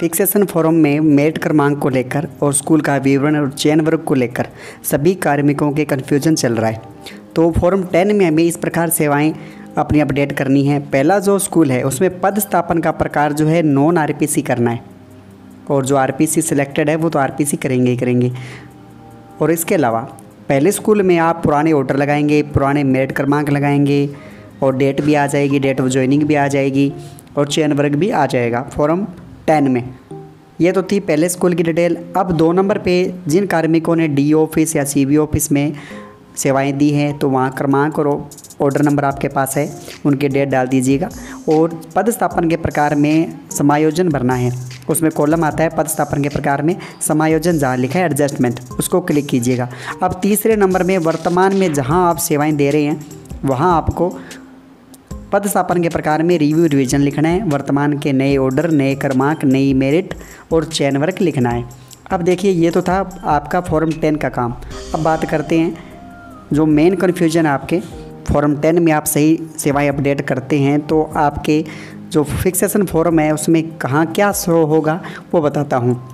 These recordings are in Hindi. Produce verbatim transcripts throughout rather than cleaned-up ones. फिक्सेशन फॉर्म में मेरिट क्रमांक को लेकर और स्कूल का विवरण और चयन वर्ग को लेकर सभी कार्मिकों के कन्फ्यूजन चल रहा है। तो फॉर्म टेन में हमें इस प्रकार सेवाएं अपनी अपडेट करनी है। पहला जो स्कूल है उसमें पद स्थापन का प्रकार जो है नॉन आरपीसी करना है, और जो आरपीसी सिलेक्टेड है वो तो आरपीसी करेंगे ही करेंगे। और इसके अलावा पहले स्कूल में आप पुराने ऑर्डर लगाएंगे, पुराने मेरिट क्रमांक लगाएंगे और डेट भी आ जाएगी, डेट ऑफ ज्वाइनिंग भी आ जाएगी और चयन वर्ग भी आ जाएगा फॉर्म टेन में। ये तो थी पहले स्कूल की डिटेल। अब दो नंबर पे जिन कार्मिकों ने डी ऑफिस या सी ऑफिस में सेवाएं दी हैं तो वहाँ क्रमांक और ऑर्डर नंबर आपके पास है, उनकी डेट डाल दीजिएगा। और पदस्थापन के प्रकार में समायोजन भरना है, उसमें कॉलम आता है पदस्थापन के प्रकार में समायोजन, जहाँ लिखा है एडजस्टमेंट, उसको क्लिक कीजिएगा। अब तीसरे नंबर में वर्तमान में जहाँ आप सेवाएँ दे रहे हैं वहाँ आपको पदस्थापन के प्रकार में रिव्यू रिवीजन लिखना है, वर्तमान के नए ऑर्डर, नए क्रमांक, नई मेरिट और चयन वर्ग लिखना है। अब देखिए ये तो था आपका फॉर्म टेन का काम। अब बात करते हैं जो मेन कन्फ्यूजन आपके फॉर्म टेन में आप सही सेवाएं अपडेट करते हैं तो आपके जो फिक्सेशन फॉर्म है उसमें कहाँ क्या शो होगा वो बताता हूँ।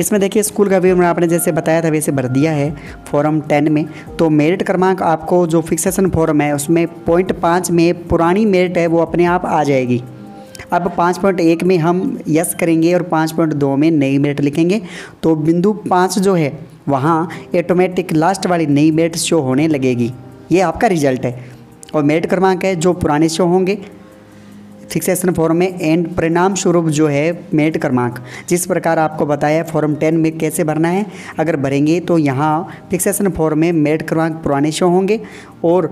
इसमें देखिए स्कूल का विवरण आपने जैसे बताया था वैसे भर दिया है फॉर्म टेन में। तो मेरिट क्रमांक आपको जो फिक्सेशन फॉर्म है उसमें पॉइंट पाँच में पुरानी मेरिट है वो अपने आप आ जाएगी। अब पाँच पॉइंट एक में हम यस करेंगे और पाँच पॉइंट दो में नई मेरिट लिखेंगे, तो बिंदु पाँच जो है वहाँ ऑटोमेटिक लास्ट वाली नई मेरिट शो होने लगेगी। ये आपका रिजल्ट है। और मेरिट क्रमांक है जो पुराने शो होंगे फिक्सेशन फॉर्म में, एंड परिणाम स्वरूप जो है मेरिट क्रमांक, जिस प्रकार आपको बताया फॉर्म टेन में कैसे भरना है। अगर भरेंगे तो यहाँ फिक्सेशन फॉर्म में मेरिट क्रमांक पुराने शो होंगे और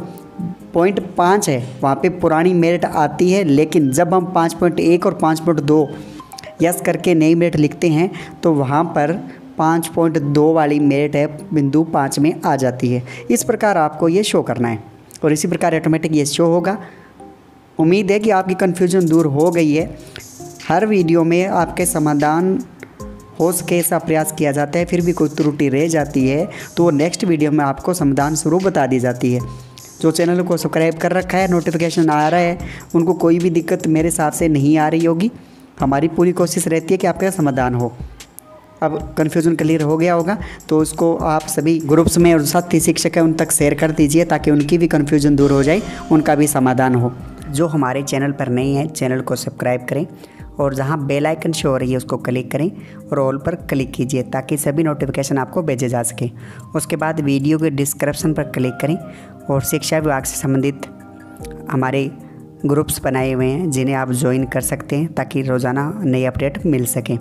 पॉइंट पाँच है वहाँ पे पुरानी मेरिट आती है, लेकिन जब हम पाँच पॉइंट एक और पाँच पॉइंट दो यस करके नई मेरिट लिखते हैं तो वहाँ पर पाँच पॉइंट दो वाली मेरिट है बिंदु पाँच में आ जाती है। इस प्रकार आपको ये शो करना है और इसी प्रकार ऑटोमेटिक ये शो होगा। उम्मीद है कि आपकी कन्फ्यूजन दूर हो गई है। हर वीडियो में आपके समाधान हो सके ऐसा प्रयास किया जाता है, फिर भी कोई त्रुटि रह जाती है तो नेक्स्ट वीडियो में आपको समाधान स्वरूप बता दी जाती है। जो चैनल को सब्सक्राइब कर रखा है, नोटिफिकेशन आ रहा है, उनको कोई भी दिक्कत मेरे हिसाब से नहीं आ रही होगी। हमारी पूरी कोशिश रहती है कि आपका समाधान हो। अब कन्फ्यूजन क्लियर हो गया होगा तो इसको आप सभी ग्रुप्स में और साथी शिक्षक हैं उन तक शेयर कर दीजिए ताकि उनकी भी कन्फ्यूजन दूर हो जाए, उनका भी समाधान हो। जो हमारे चैनल पर नए हैं चैनल को सब्सक्राइब करें और जहां बेल आइकन शो हो रही है उसको क्लिक करें और ऑल पर क्लिक कीजिए ताकि सभी नोटिफिकेशन आपको भेजे जा सके। उसके बाद वीडियो के डिस्क्रिप्शन पर क्लिक करें और शिक्षा विभाग से संबंधित हमारे ग्रुप्स बनाए हुए हैं जिन्हें आप ज्वाइन कर सकते हैं ताकि रोज़ाना नई अपडेट मिल सकें।